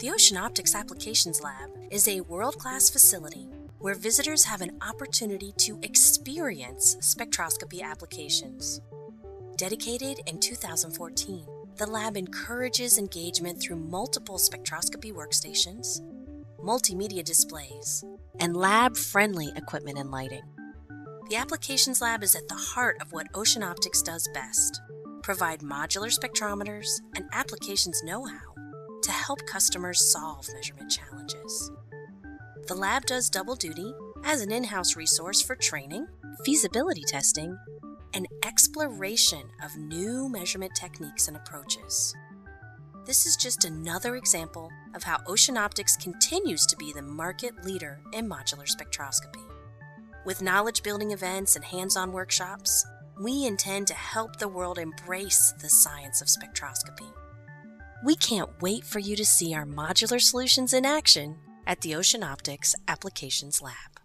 The Ocean Optics Applications Lab is a world-class facility where visitors have an opportunity to experience spectroscopy applications. Dedicated in 2014, the lab encourages engagement through multiple spectroscopy workstations, multimedia displays, and lab-friendly equipment and lighting. The Applications Lab is at the heart of what Ocean Optics does best: provide modular spectrometers and applications know-how to help customers solve measurement challenges. The lab does double duty as an in-house resource for training, feasibility testing, and exploration of new measurement techniques and approaches. This is just another example of how Ocean Optics continues to be the market leader in modular spectroscopy. With knowledge building events and hands-on workshops, we intend to help the world embrace the science of spectroscopy. We can't wait for you to see our modular solutions in action at the Ocean Optics Applications Lab.